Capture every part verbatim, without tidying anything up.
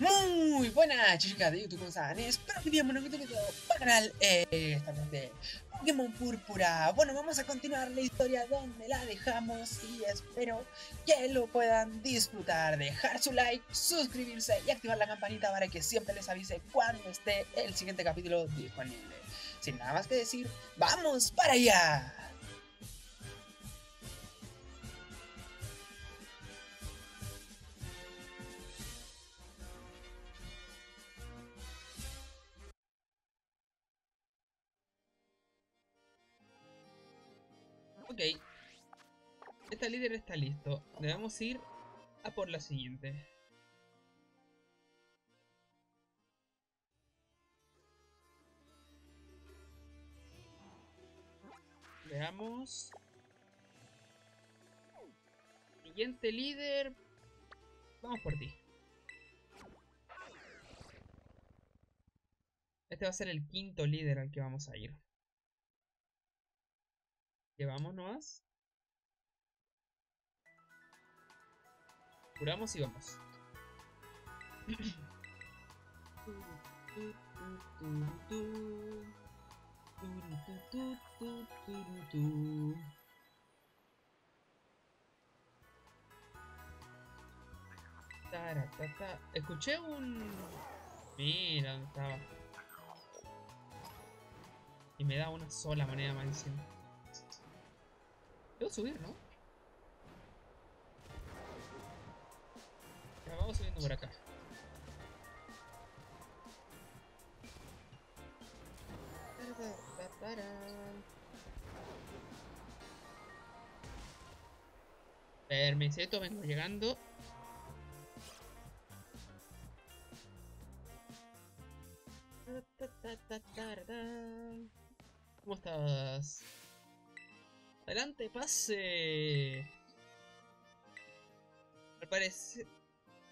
Muy buenas chicas de YouTube, ¿cómo están? Espero que bien, bueno, que te quedo para el canal eh, esta noche Pokémon Púrpura. Bueno, vamos a continuar la historia donde la dejamos y espero que lo puedan disfrutar. Dejar su like, suscribirse y activar la campanita para que siempre les avise cuando esté el siguiente capítulo disponible. Sin nada más que decir, ¡vamos para allá! Ok, este líder está listo. Debemos ir a por la siguiente. Veamos. Siguiente líder. Vamos por ti. Este va a ser el quinto líder al que vamos a ir. Llevamos nomás. Curamos y vamos. Escuché un... Mira dónde estaba. Y me da una sola moneda más encima. Debo subir, ¿no? Ya vamos subiendo por acá. Permiseto, vengo llegando. ¿Cómo estás? Adelante, pase. Al parecer...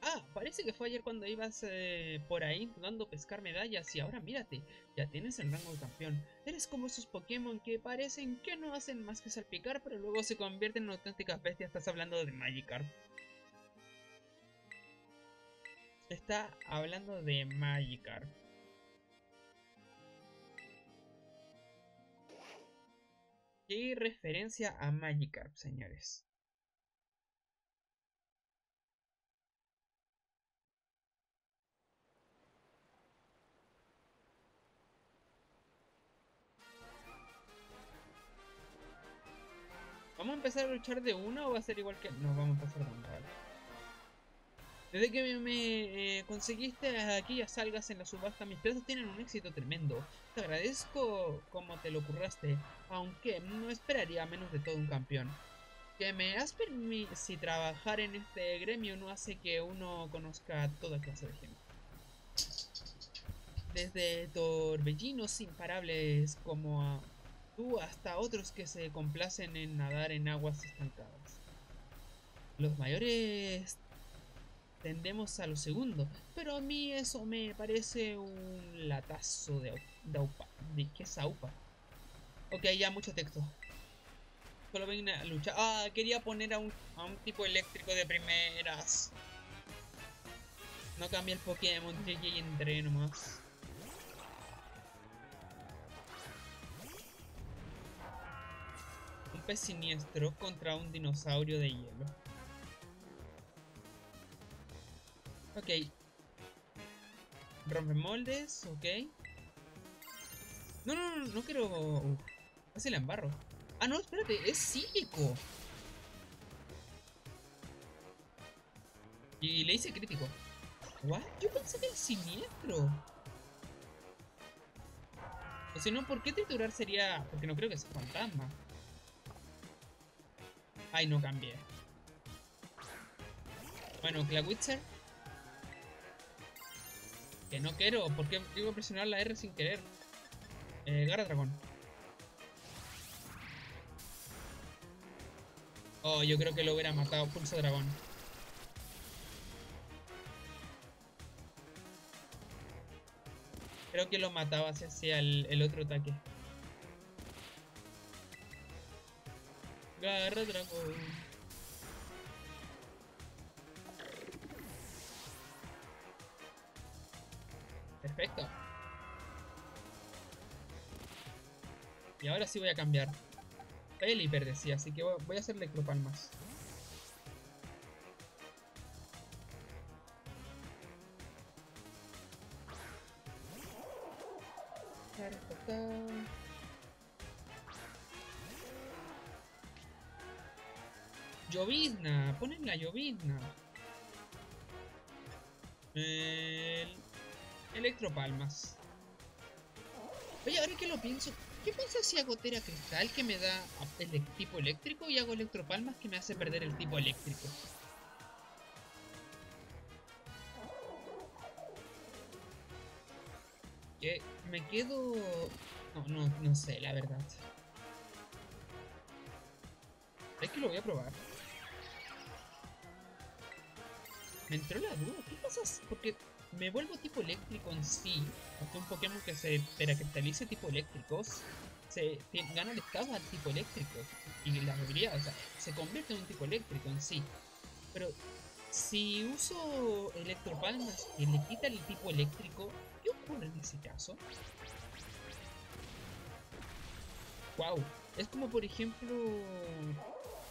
Ah, parece que fue ayer cuando ibas eh, por ahí intentando pescar medallas. Y ahora mírate, ya tienes el rango de campeón. Eres como esos Pokémon que parecen que no hacen más que salpicar, pero luego se convierten en auténticas bestias. Estás hablando de Magikarp. Está hablando de Magikarp. ¿Qué referencia a Magikarp, señores? ¿Vamos a empezar a luchar de una o va a ser igual que...? No, vamos a empezar de una, vale. Desde que me, me eh, conseguiste aquí ya salgas en la subasta, mis plazas tienen un éxito tremendo. Te agradezco como te lo curraste, aunque no esperaría menos de todo un campeón. Que me has permitido si trabajar en este gremio no hace que uno conozca toda clase de gente. Desde torbellinos imparables como a tú hasta otros que se complacen en nadar en aguas estancadas. Los mayores... tendemos a lo segundo, pero a mí eso me parece un latazo de, de upa. ¿De qué es upa? Ok, ya mucho texto. Solo ven a luchar. Ah, quería poner a un, a un tipo eléctrico de primeras. No cambia el Pokémon, llegué y entré nomás. Un pez siniestro contra un dinosaurio de hielo. Ok. Rompe moldes, ok. No, no, no, no quiero... Uh, casi la embarro. Ah, no, espérate, es psíquico. Y le hice crítico. ¿What? Yo pensé que era siniestro. O si no, ¿por qué triturar sería...? Porque no creo que sea fantasma. Ay, no cambié. Bueno, Clawitzer. Que no quiero, porque iba a presionar la R sin querer. Eh, Garra Dragón. Oh, yo creo que lo hubiera matado. Pulso Dragón. Creo que lo mataba si hacía el, el otro ataque. Garra Dragón. Perfecto. Y ahora sí voy a cambiar. Él hiperdecía, así que voy a hacer Electropalmas. Llovizna, ponen la Llovizna. El... Electropalmas. Oye, ahora que lo pienso, ¿qué pasa si hago Tera Cristal que me da el tipo eléctrico y hago Electropalmas que me hace perder el tipo eléctrico? Que me quedo... No, no, no sé, la verdad. Es que lo voy a probar. Me entró la duda, ¿qué pasa? Porque me vuelvo tipo eléctrico en sí. Porque un Pokémon que se teracristalice tipo eléctricos se gana el estado al tipo eléctrico. Y la movilidad, o sea, se convierte en un tipo eléctrico en sí. Pero si uso Electropalmas y le quita el tipo eléctrico, ¿qué ocurre en ese caso? Wow, es como por ejemplo...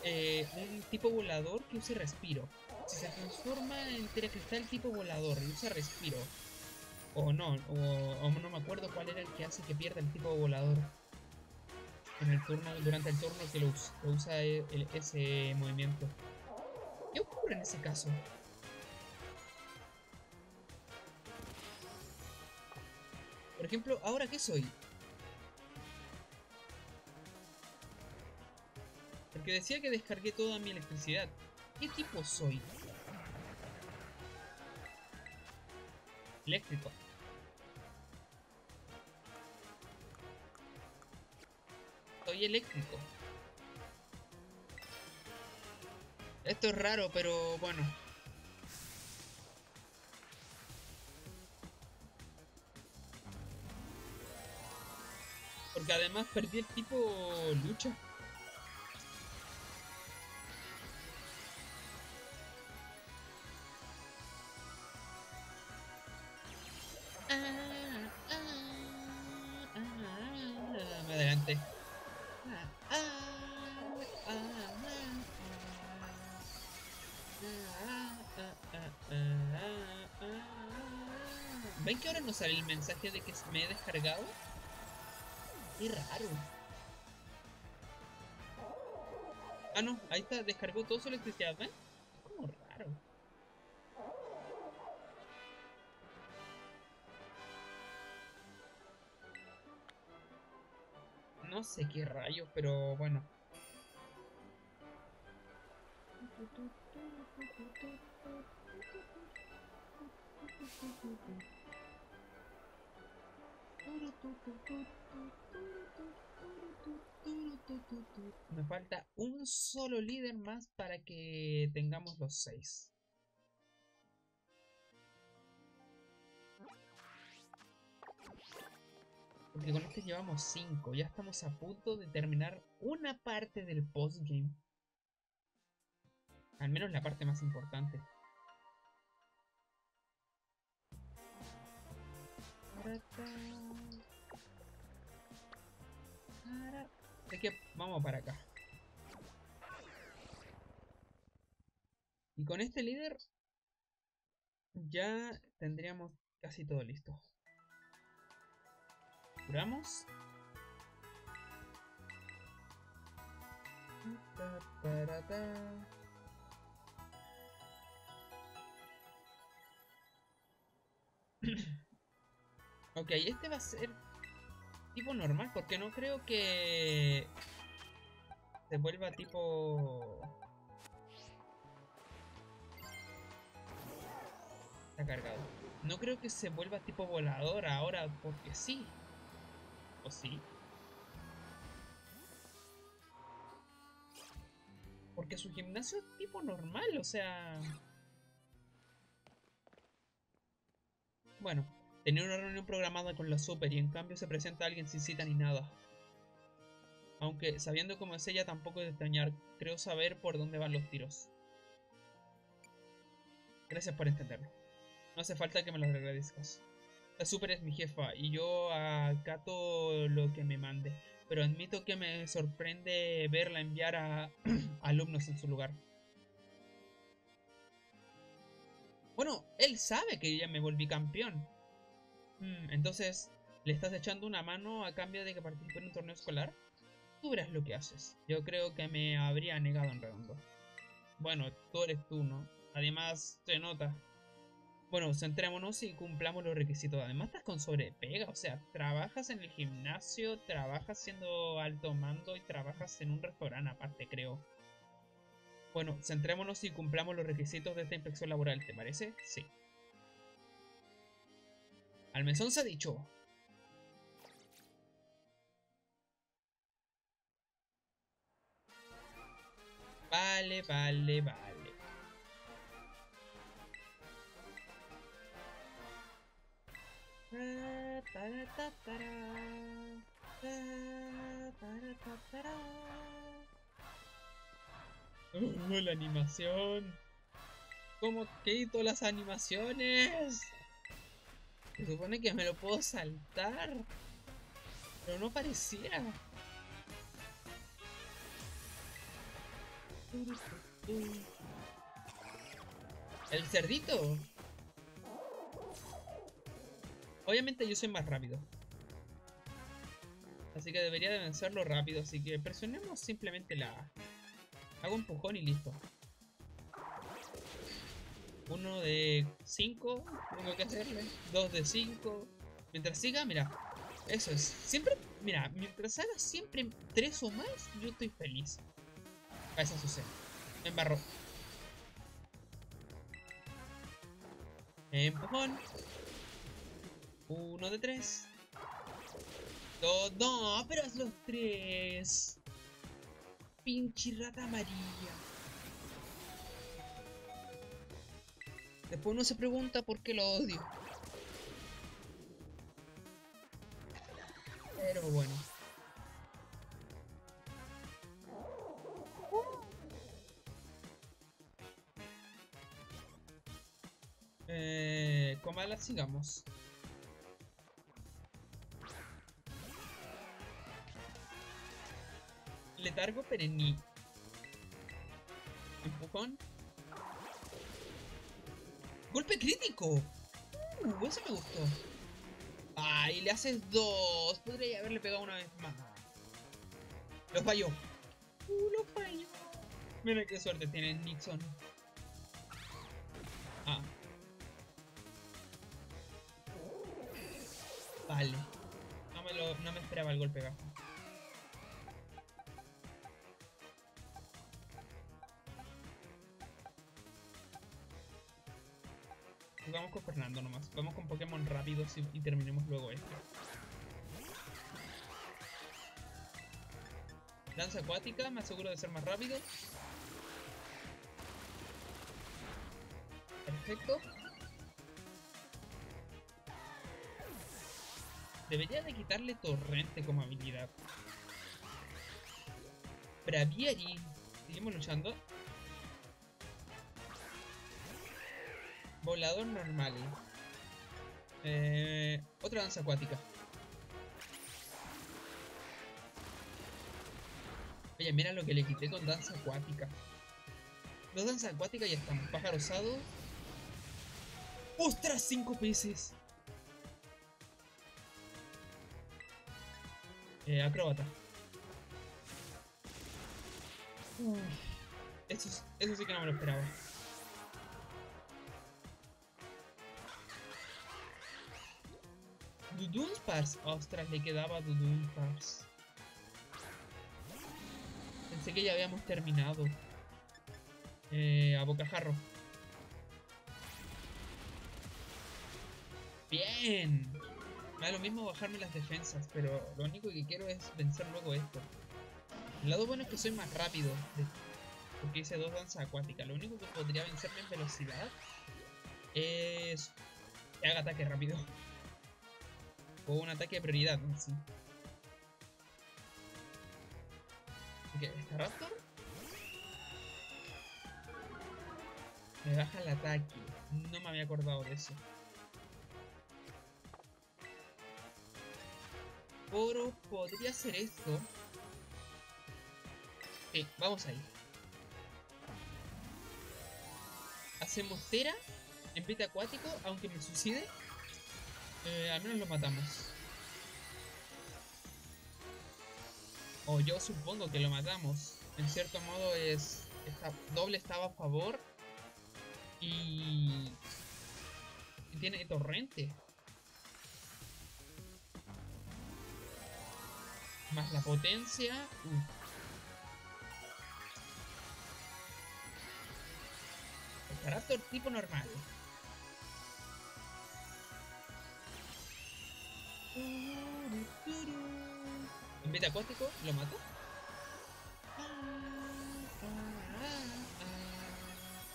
Eh, un tipo volador que use respiro. Si se transforma en Terecristal tipo volador y usa respiro, o no, o, o no me acuerdo cuál era el que hace que pierda el tipo volador en el turno, durante el turno que lo usa, que usa el, el, ese movimiento. ¿Qué ocurre en ese caso? Por ejemplo, ¿ahora qué soy? Porque decía que descargué toda mi electricidad. ¿Qué tipo soy? Eléctrico. Soy eléctrico. Esto es raro, pero bueno. Porque además perdí el tipo lucha. ¿Ven que ahora no sale el mensaje de que me he descargado? ¡Qué raro! Ah, no, ahí está, descargó toda su electricidad, ¿ven? Es como raro. No sé qué rayos, pero bueno. Me falta un solo líder más para que tengamos los seis. Porque con este llevamos cinco. Ya estamos a punto de terminar una parte del postgame. Al menos la parte más importante. Así que vamos para acá. Y con este líder ya tendríamos casi todo listo. Curamos. Ok, este va a ser tipo normal, porque no creo que se vuelva tipo... Está cargado. No creo que se vuelva tipo volador ahora, porque sí. ¿O sí? Porque su gimnasio es tipo normal, o sea... Bueno. Tenía una reunión programada con la Super y en cambio se presenta alguien sin cita ni nada. Aunque sabiendo cómo es ella tampoco es de extrañar, creo saber por dónde van los tiros. Gracias por entenderlo. No hace falta que me lo agradezcas. La Super es mi jefa y yo acato lo que me mande, pero admito que me sorprende verla enviar a alumnos en su lugar. Bueno, él sabe que yo ya me volví campeón. Hmm, entonces, ¿le estás echando una mano a cambio de que participe en un torneo escolar? Tú verás lo que haces. Yo creo que me habría negado en redondo. Bueno, tú eres tú, ¿no? Además, se nota. Bueno, centrémonos y cumplamos los requisitos. Además, estás con sobrepega. O sea, trabajas en el gimnasio, trabajas siendo alto mando y trabajas en un restaurante aparte, creo. Bueno, centrémonos y cumplamos los requisitos de esta inspección laboral, ¿te parece? Sí. Al mesón se ha dicho. Vale, vale, vale. Uh, la animación. ¿Cómo quito las animaciones? Se supone que me lo puedo saltar, pero no pareciera. El cerdito. Obviamente yo soy más rápido, así que debería de vencerlo rápido, así que presionemos simplemente la... Hago un empujón y listo. Uno de cinco, tengo que hacerle. Dos de cinco. Mientras siga, mira. Eso es. Siempre, mira, mientras haga siempre tres o más, yo estoy feliz. A eso sucede. Me embarró. Empujón. Uno de tres. Dos. No, pero es los tres. Pinche rata amarilla. Después uno se pregunta por qué lo odio. Pero bueno. Eh, Comala, sigamos. Letargo perení. Empujón. ¡Golpe crítico! Uh, eso me gustó. ¡Ay, le haces dos! Podría haberle pegado una vez más. Lo falló. ¡Uh, lo falló! Mira qué suerte tiene Nixon. Ah. Vale. No me, lo, no me esperaba el golpe bajo. Vamos con Fernando nomás. Vamos con Pokémon rápidos y, y terminemos luego esto. Danza acuática, me aseguro de ser más rápido. Perfecto. Debería de quitarle torrente como habilidad. Braviary. Seguimos luchando. Volador normal. Eh, otra danza acuática. Oye, mira lo que le quité con danza acuática. Dos danzas acuáticas y ya estamos. Pájaro osado. ¡Ostras! Cinco peces. Eh, acróbata. Uf, eso, eso sí que no me lo esperaba. Dudumpars. Ostras, le quedaba Dudumpars. Pensé que ya habíamos terminado. Eh, a bocajarro. Bien. Me da lo mismo bajarme las defensas, pero lo único que quiero es vencer luego esto. El lado bueno es que soy más rápido, porque hice dos danzas acuáticas. Lo único que podría vencerme en velocidad es que haga ataque rápido. O un ataque de prioridad, ¿no? Sí. Ok, ¿está Raptor? Me baja el ataque. No me había acordado de eso. oro podría hacer esto. Eh, vamos ahí. Hacemos Tera en pete acuático, aunque me suicide. Eh, al menos lo matamos. O yo supongo que lo matamos. En cierto modo es... Esta doble estaba a favor. Y... y tiene torrente. Más la potencia. Uh. El carácter tipo normal. En beta acuático, ¿lo mato?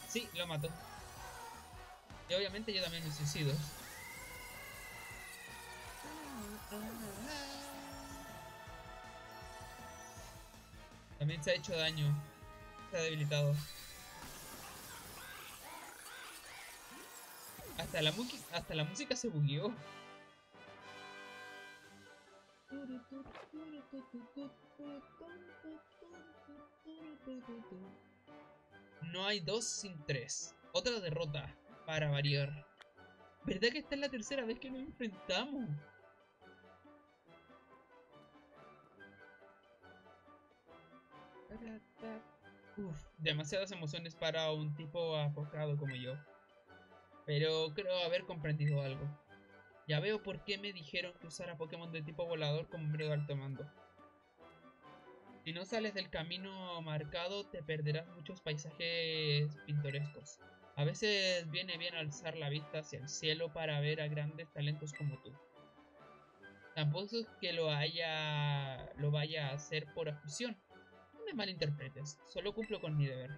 Sí, lo mato. Y obviamente yo también me suicido. También se ha hecho daño. Se ha debilitado. Hasta la, hasta la música se bugueó. No hay dos sin tres. Otra derrota, para variar. ¿Verdad que esta es la tercera vez que nos enfrentamos? Uf, demasiadas emociones para un tipo apocado como yo. Pero creo haber comprendido algo. Ya veo por qué me dijeron que usara Pokémon de tipo volador como hombre de alto mando. Si no sales del camino marcado, te perderás muchos paisajes pintorescos. A veces viene bien alzar la vista hacia el cielo para ver a grandes talentos como tú. Tampoco es que lo haya... lo vaya a hacer por afición. No me malinterpretes, solo cumplo con mi deber.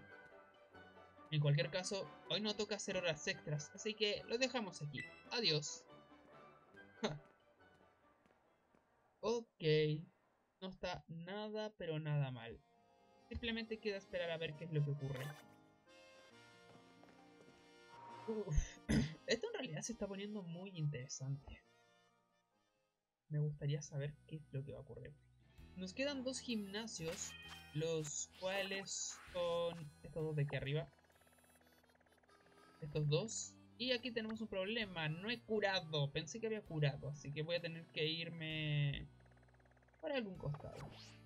En cualquier caso, hoy no toca hacer horas extras, así que lo dejamos aquí. Adiós. Ok, no está nada pero nada mal. Simplemente queda esperar a ver qué es lo que ocurre. Uf. Esto en realidad se está poniendo muy interesante. Me gustaría saber qué es lo que va a ocurrir. Nos quedan dos gimnasios, los cuales son estos dos de aquí arriba. Estos dos. Y aquí tenemos un problema, no he curado, pensé que había curado, así que voy a tener que irme para algún costado.